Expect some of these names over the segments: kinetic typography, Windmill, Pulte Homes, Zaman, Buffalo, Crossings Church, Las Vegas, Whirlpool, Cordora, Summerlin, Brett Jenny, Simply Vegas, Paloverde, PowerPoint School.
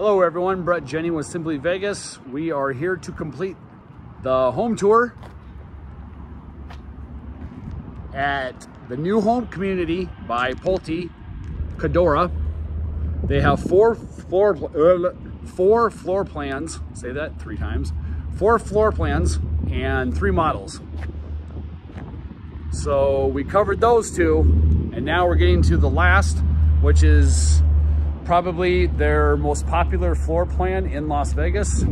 Hello everyone, Brett Jenny with Simply Vegas. We are here to complete the home tour at the new home community by Pulte, Cordora. They have four floor plans, say that three times, four floor plans and three models. So we covered those two and now we're getting to the last, which is probably their most popular floor plan in Las Vegas.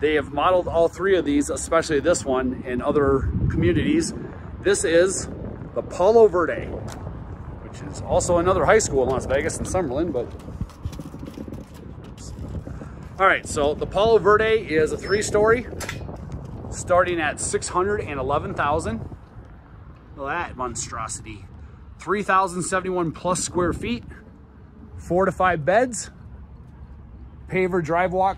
They have modeled all three of these, especially this one, in other communities. This is the Paloverde, which is also another high school in Las Vegas, in Summerlin, but. All right, so the Paloverde is a three-story, starting at $611,000. Look at that monstrosity. 3,071 plus square feet. 4 to 5 beds, paver drive walk.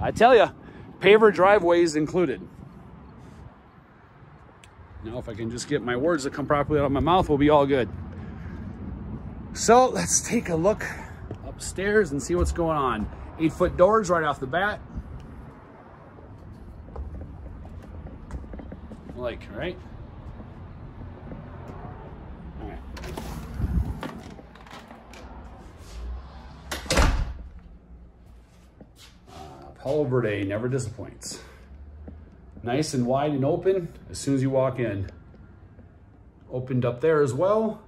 I tell you, paver driveways included. Now, if I can just get my words to come properly out of my mouth, we'll be all good. So let's take a look upstairs and see what's going on. 8-foot doors right off the bat. Like, right? All right. Paloverde never disappoints. Nice and wide and open as soon as you walk in. Opened up there as well.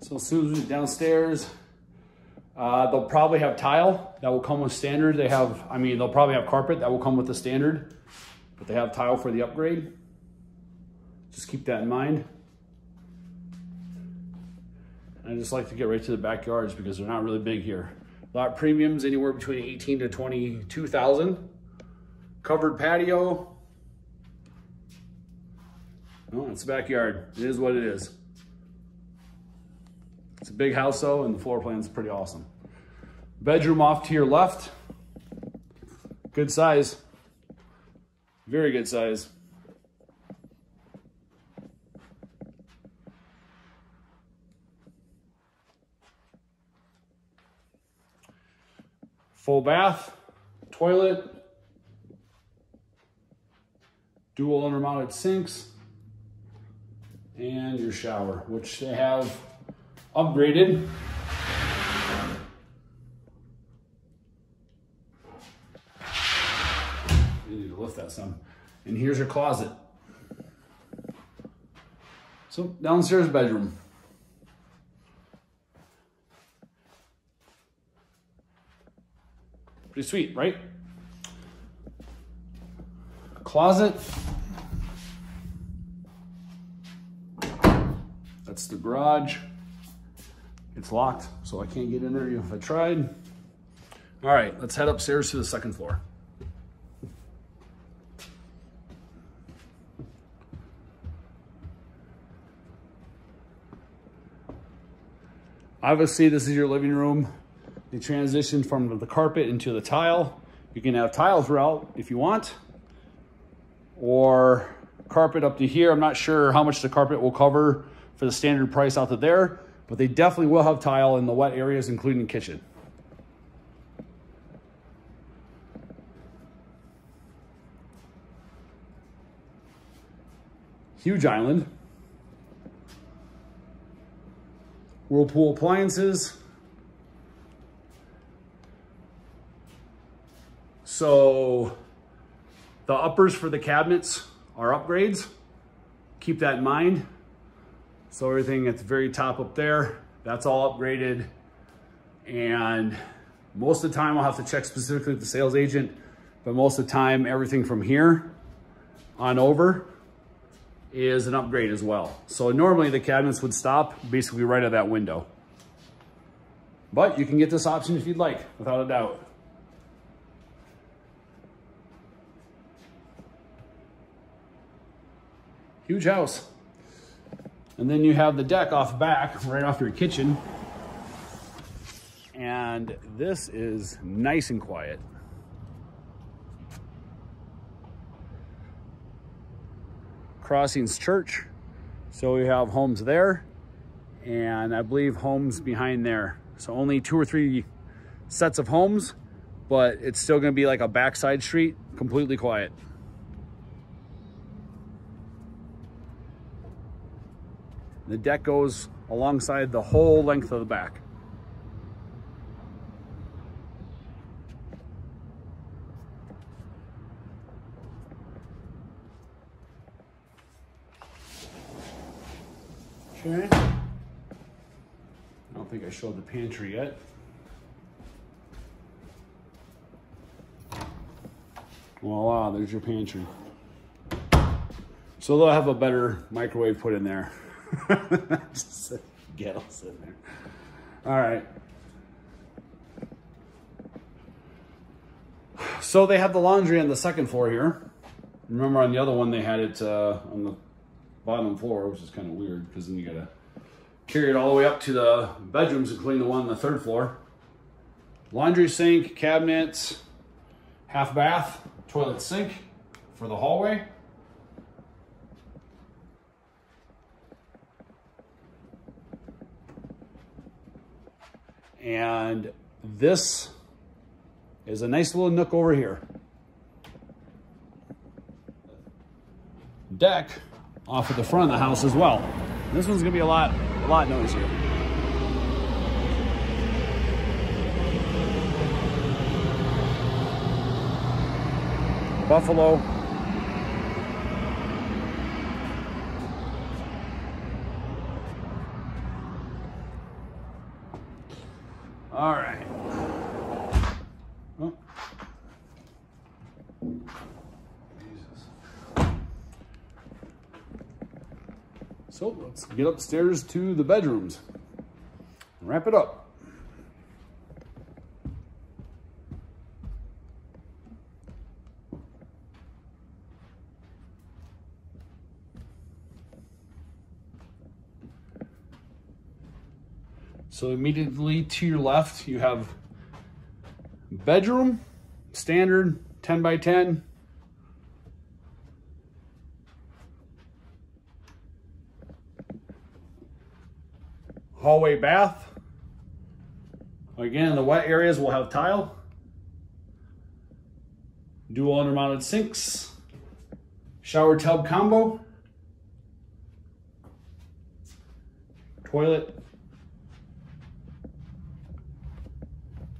So as soon as we get downstairs, they'll probably have tile that will come with standard. They have, I mean, they'll probably have carpet that will come with the standard, but they have tile for the upgrade. Just keep that in mind. I just like to get right to the backyards because they're not really big here. Lot premiums anywhere between 18 to 22,000. Covered patio. Oh, it's the backyard. It is what it is. It's a big house though, and the floor plan's pretty awesome. Bedroom off to your left. Good size. Very good size. Full bath, toilet, dual undermounted sinks, and your shower, which they have upgraded. You need to lift that some. And here's your closet. So downstairs bedroom. Pretty sweet, right? Closet. That's the garage. It's locked, so I can't get in there even if I tried. All right, let's head upstairs to the second floor. Obviously, this is your living room. They transition from the carpet into the tile. You can have tile throughout if you want, or carpet up to here. I'm not sure how much the carpet will cover for the standard price out of there, but they definitely will have tile in the wet areas, including kitchen. Huge island. Whirlpool appliances. So the uppers for the cabinets are upgrades. Keep that in mind. So everything at the very top up there, that's all upgraded. And most of the time I'll have to check specifically with the sales agent, but most of the time everything from here on over is an upgrade as well. So normally the cabinets would stop basically right at that window. But you can get this option if you'd like, without a doubt. Huge house. And then you have the deck off back, right off your kitchen. And this is nice and quiet. Crossings Church. So we have homes there. and I believe homes behind there. So only 2 or 3 sets of homes, but it's still gonna be like a backside street, completely quiet. The deck goes alongside the whole length of the back. Okay. I don't think I showed the pantry yet. Voila, there's your pantry. So they'll have a better microwave put in there. Just gals in there. All right. So they have the laundry on the second floor here. Remember on the other one they had it on the bottom floor, which is kind of weird because then you gotta carry it all the way up to the bedrooms, including the one on the third floor. Laundry sink, cabinets, half bath, toilet sink for the hallway. And this is a nice little nook over here. Deck off at the front of the house as well. This one's gonna be a lot noisier. Buffalo. All right. Oh. Jesus. So let's get upstairs to the bedrooms. Wrap it up. So immediately to your left, you have bedroom, standard 10 by 10. Hallway bath. Again, the wet areas will have tile. Dual undermounted sinks. Shower tub combo. Toilet.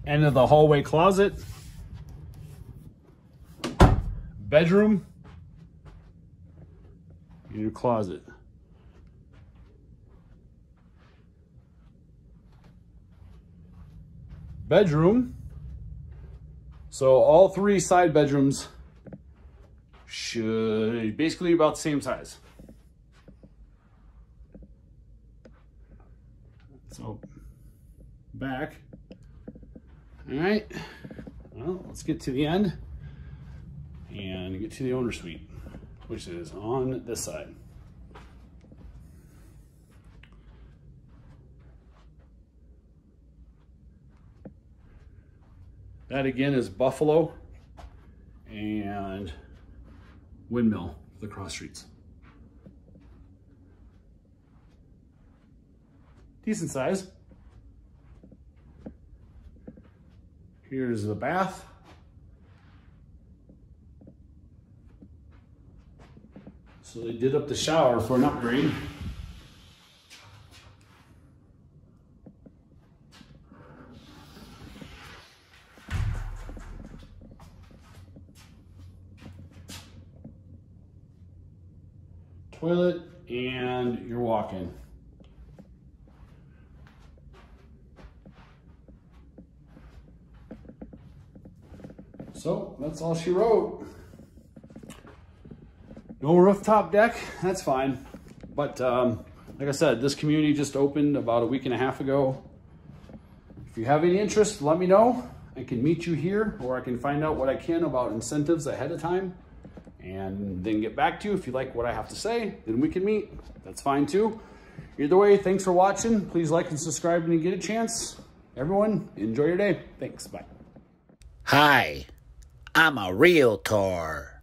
End of the hallway closet, bedroom, and your closet. Bedroom. So all 3 side bedrooms should basically be about the same size. So back. All right, well, let's get to the end and get to the owner suite, which is on this side. That again is Buffalo and Windmill, the cross streets. Decent size. Here's the bath. So they did up the shower for an upgrade. Toilet and your walk-in. So that's all she wrote. No rooftop deck, that's fine. But like I said, this community just opened about a week and a half ago. If you have any interest, let me know. I can meet you here, or I can find out what I can about incentives ahead of time and then get back to you. If you like what I have to say, then we can meet. That's fine too. Either way, thanks for watching. Please like and subscribe when you get a chance. Everyone, enjoy your day. Thanks, bye. Hi. I'm a realtor.